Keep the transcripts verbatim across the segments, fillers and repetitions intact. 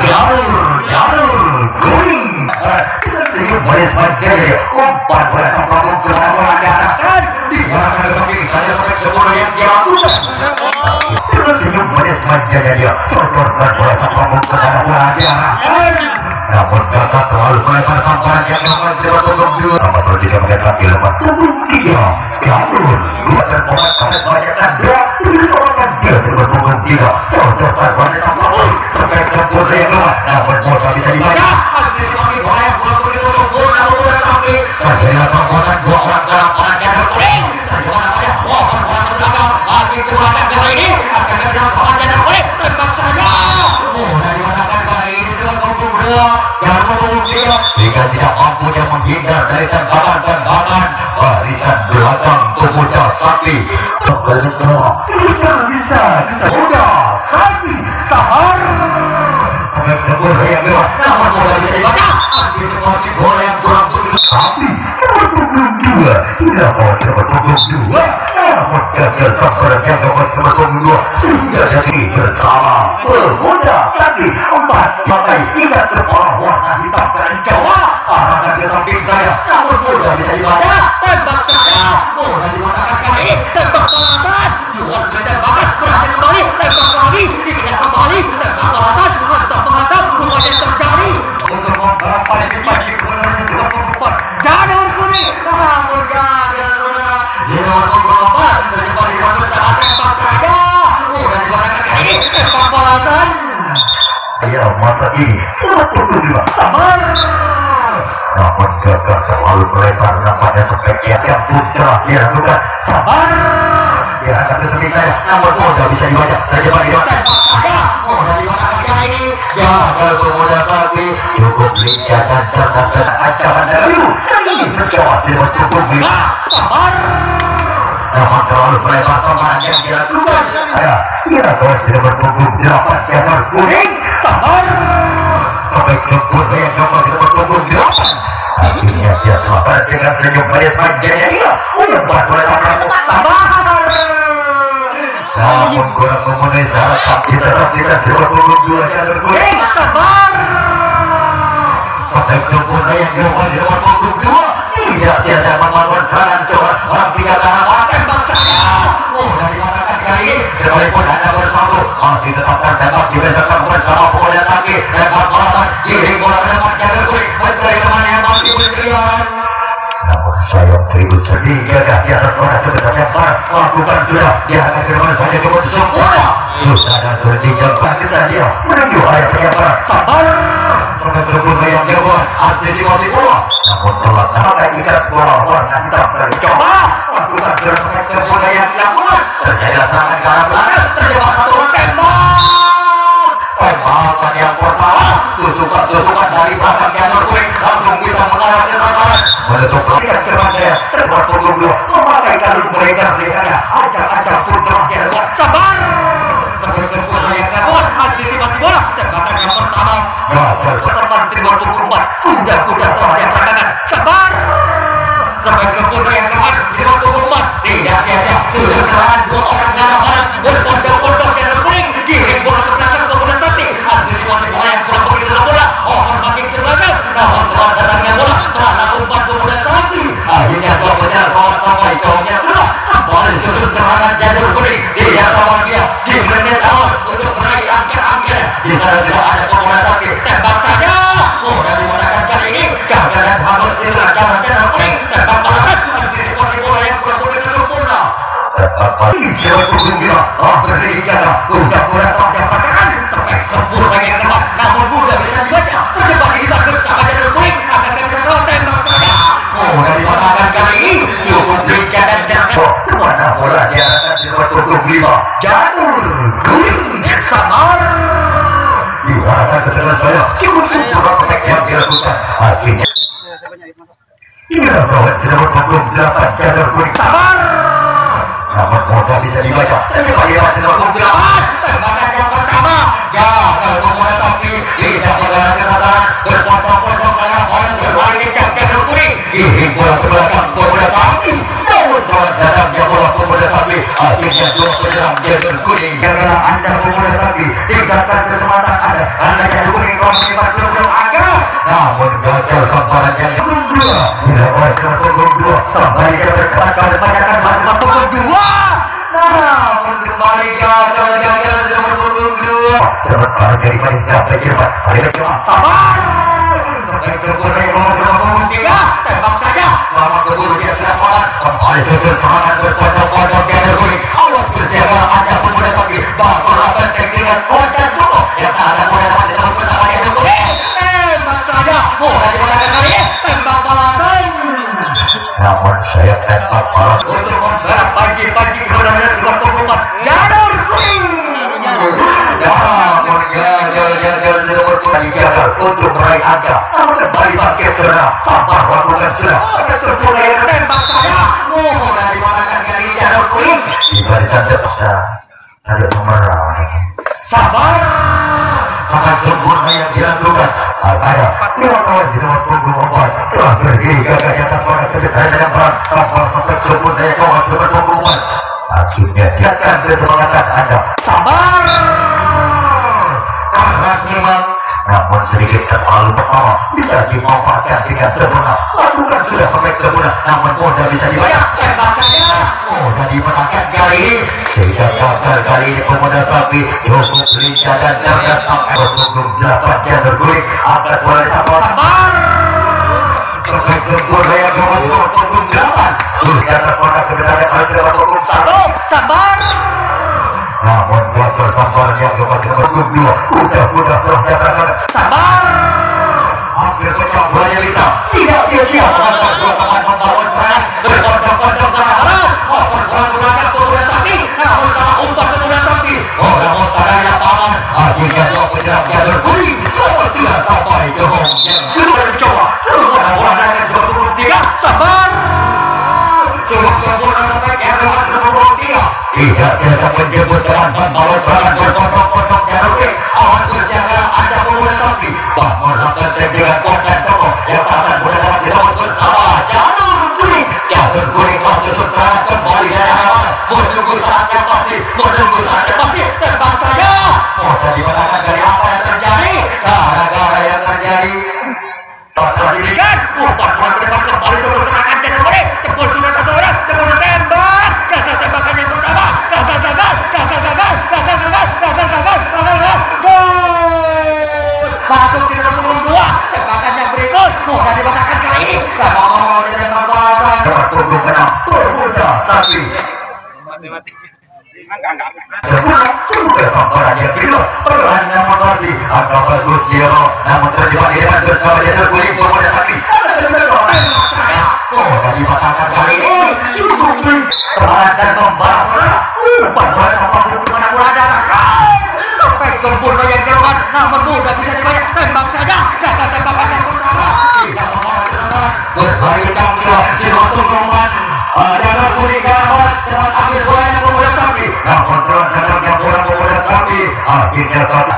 Akhirnya dua penyerang dia berkuning karena anda pemuda sapi dikatakan mata ada karena jalur inkonsistensi belum agak, namun gagal komparan yang belum dua, bila order belum dua, sebaliknya berdebat kalau dipakai mata pukul dua, namun kembali gagal gagal nomor pukul dua, selamat para dari mereka berdebat, saya cuma sabar, sampai cukur nomor pukul tiga, tembak saja, lama keburu dia tidak makan, kembali cukur tangan berkocok-kocok jalur kulit, awal bersiap ada pun pada pagi, bakal akan cekirkan kocok dulu, yang tak ada mulai pada dalam kota kaya dulu, tembak saja, mulai dimana kali, tembak balasan. Namun saya tembak balasan. Untuk memberat pagi-pagi kemudian dua puluh empat, jalur swing. Namun gagal-gagal nomor dua gagal untuk meraih angka, namun kembali pakai serang, sabar lakukan serang, pakai sempurna yang tembak saya, mulai dimana kali jalur kulit. Tiba di tanjat saya. Ada pemerah sabar sangat sempurna yang dilakukan saya dua di nomor punggung empat telah berdiri gagahnya tanpa kebetulan dengan perang tanpa sangat sempurna yang kawan nomor punggung empat akhirnya siapkan bersemangat anda sabar sangat memang namun sedikit terlalu pertama bisa dimanfaatkan dengan sempurna lakukan sudah perfect sempurna namun modal bisa dibayar tembak saya modal dimenangkan kali ini tidak gagal kali ini pemuda sapi cukup lincah dan cerdas akan delapan yang berguling akan boleh sabar perfect sempurna yang beruntung untuk delapan sudah terpaksa sebenarnya kali dalam hukum satu sabar namun gagal sabar yang beruntung dua mudah-mudah telah dikatakan sabar hampir pecah buahnya kita tidak sia-sia mengatakan dua tangan membangun semangat berkocok-kocok ke arah motor menggunakan pemuda sapi namun salah umpan pemuda sapi orang utaranya paman akhirnya dua penyerangnya berguling sama sila sampai gehongnya sudah dicoba orang-orang yang dua puluh tiga sabar cukup sempurna sampai keadaan dua puluh tiga tidak biasa menjemput dengan membangun semangat berkocok-kocok jarulik awan bersiaga ada pemuda sapi bahkan akan dengan kota toko yang akan berada di laut bersama jalur kuning jalur kuning telah diserahkan kembali dari awal menunggu saatnya pasti menunggu saatnya pasti tembak saja modal dimenangkan dari apa yang terjadi gara-gara yang terjadi modal diberikan umpan pulang ke depan kembali sebelum serangan jalur kuning cepul sudah satu orang cepul tembak gagal tembakan yang pertama gagal gagal gagal gagal gagal gagal gagal gagal gagal gol masuk di dalam tembakan yang berikut mudah dimakan kali ini sama mau dengan bapak turbo menang turbuda sapi sudah samparan yang kedua peran yang mengerti agak bagus dia namun terjebak dia bersama dia terguling turbuda sapi mudah dimakan kali ini cukup semangat dan membangun membangun membangun membangun membangun sampai sempurna yang keluar namun mudah bisa dibayar tembak saja gagal tembakan yang pertama tidak mengalah berbalik campuran Cimatung Roman adalah kuning kawan dengan ambil bola yang pemuda sapi namun terus dengan bola pemuda sapi akhirnya saja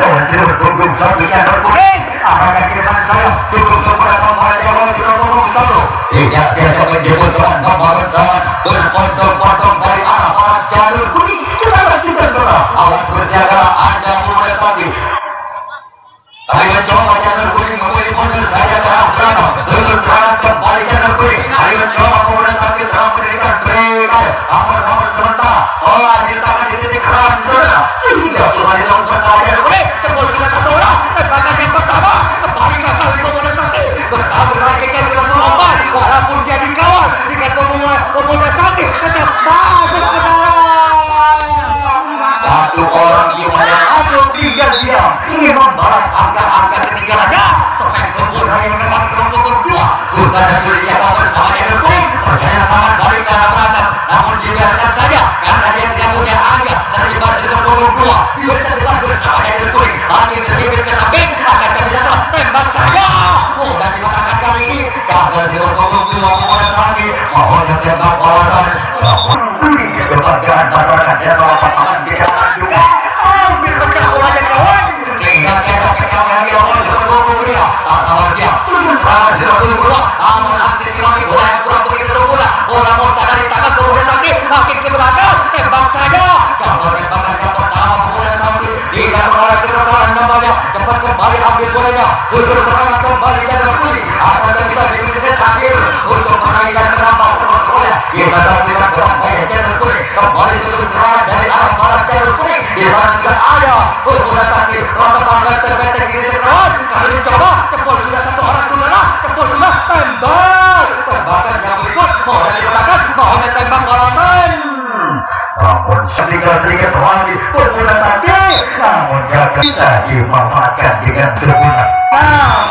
terus tunggung sapi yang berkuning akan kiriman saya cukup kepada pemain yang sudah tunggung selalu tidak biasa menjemput teman pembangun saat berkondong-kondong dari arah-arah jalur kuning awas berjaga ada mulai sapi ayo coba jalur kuning memilih model saya terang belakang lulus terang kembali jalur kuning ayo coba mulai sapi terang berikan berikan aman-aman sementara tolak di tangan di titik terang sudah sehingga kembali lakukan jalur kuning cepul sudah satu orang tembakan yang pertama kembali gagal di model sapi bertabur lagi ke dalam lompat walaupun jadi kawan dengan pemuda sapi tetap masuk ke satu orang gimana atau tiga siang ingin membalas angka-angka ketinggalannya sampai sempurna yang memang terungkul dua sudah ada dirinya bagus sama yang berkuning tergaya tangan balik ke arah belakang namun dibiarkan saja karena dia tidak punya angka dari batas terungkul dua bisa dibagus sama yang berkuning lagi terpikir ke samping akan bisa tembak saja dan dimakan kali ini gagal diungkul dua pemuda lagi mohon yang tembak olahan berbagai antara rakyat lapangan biasa tembak saja, gagal tembakan yang pertama, kemudian sapi, tidak menolak kesesatan. mereka untuk berangkat kembali ke dalam bumi agar bisa dimintai hadir untuk menaikkan berapa orang sekolah kita saksikan kerangkaian jalur kuning kembali seluruh serangan dari arah barat jalur kuning di mana sudah ada kuda sakit rata tangga terpecah kiri terus kali coba tepul sudah satu orang sudah tepul sudah tembak tembakan yang berikut mau dari belakang mau ditembak kalaman namun sedikit-sedikit wali pun sudah sakit namun yang bisa dimanfaatkan dengan sempurna.